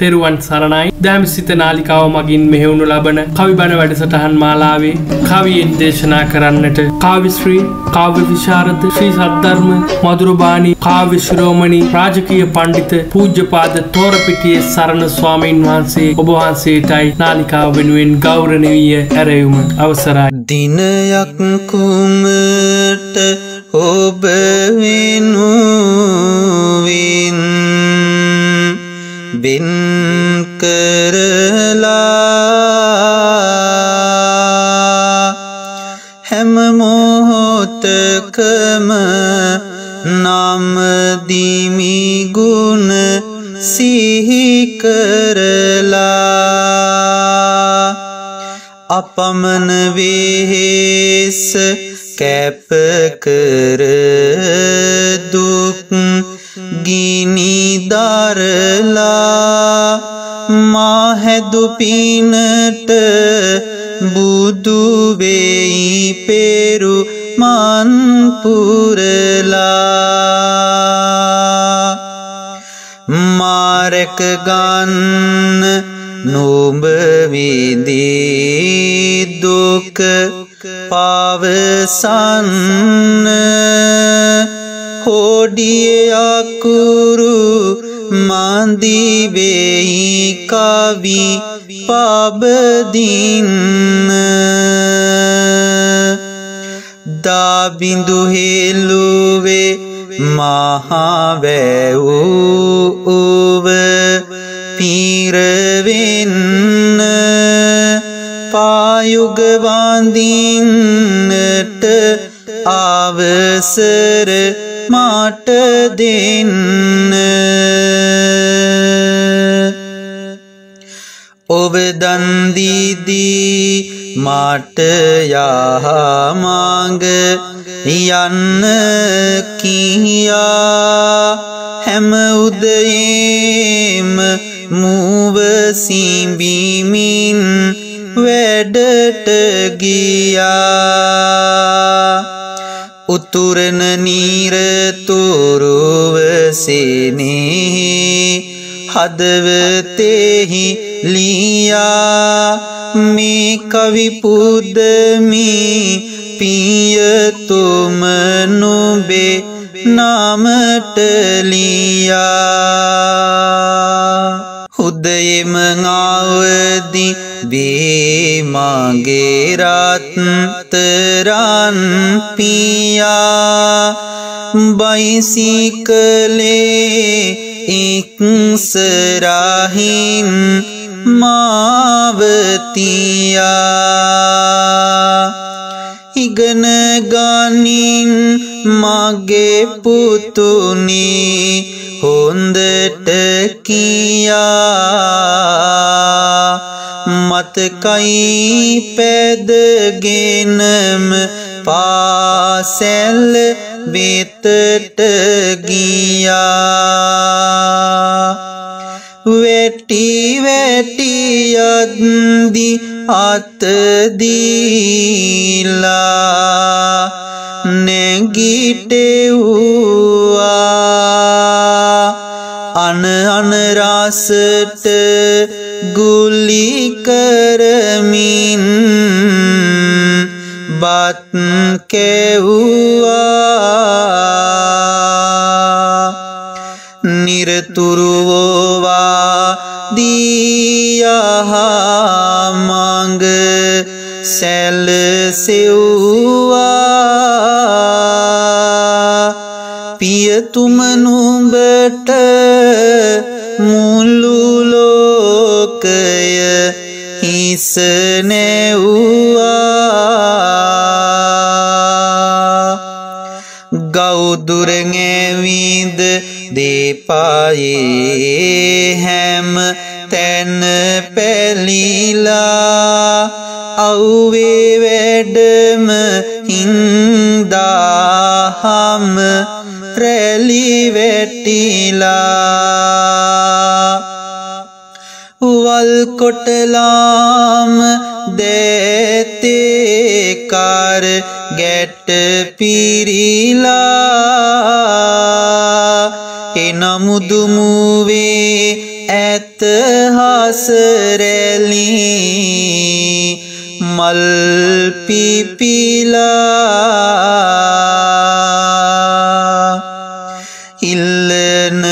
තෙරුවන් සරණයි. දෑමසිත නාලිකාව මගින් මෙහෙවුණු ලබන කවි බණ වැඩසටහන් මාලාවේ කවියෙන් දේශනා කරන්නට කාව්‍ය ශ්‍රී, කාව්‍ය විශාරද, ශ්‍රී සද්ධර්ම මధుරබාණී, කාව්‍ය ශ්‍රෝමණී, රාජකීය පඬිත පූජ්‍යපාද තෝරපිටියේ සරණ ස්වාමීන් වහන්සේ ඔබ වහන්සේටයි නාලිකාව වෙනුවෙන් ගෞරවණීය ඇරයුම අවසරයි. දිනයක් කුමට ඔබ වෙනුවෙන් बिन करला हम मोहतकम नाम दीमी गुण सिहि करला अपमन वेस कैप कर दुख गिनी दारला माह दुपीनट बुदु वेई पेरु मानपुरला मारक गान नोब विदि दुख पावसन होडिये आकुरु मांदी वेई कावी पाबदीन दा बिंदु हेलुवे महावैऊ उव पीरवेन पायुग वांदीनट आवसर माट दिन ओब दंदी दी माट या मांग यन किया हम उदयम मूव सीबीमीन वेडट गिया उतुरन नीर तोरुव सेने हदवते ही लिया मैं कवि पुदमी पिय तुम नोबे नाम टलिया उदय मंगावदी बे मांगे रात रान पिया बैसी कले एक सराहीन मावतिया इगन गानीन मागे पुतुनी होंदट किया मत कई पैद गेनम पासल बेतट गिया वेटी वेटी यदि आत दीला नेगीटे हुआ अन अन रासट गुली करमीन बात के हुआ निरतुरुवा दिया मांग सैल से हुआ पिय तुम नुबट इसने हुआ गौ दुर्गे विद दे पाए हेम तैन पैलीला औवे वेडम हिंदा हम रैली वेटीला कोटलाम देते कार गेट पीरीला एना मुदुमुवे एतहास रैली मल पीपीला इलन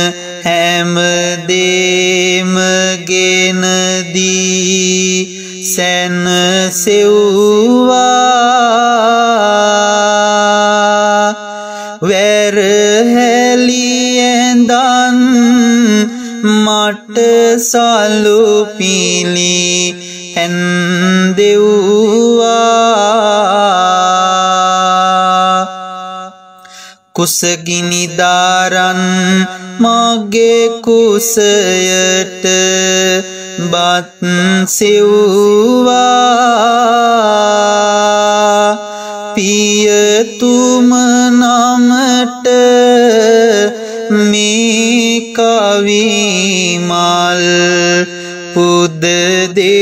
हेमदेम गेन दी सैन सेवा वैर हैलियंदान माट सालू पीली देवा कुसगिनी दारन मागे कुसयत बात सेवा पिय तुम नामट में कावी माल पुद दे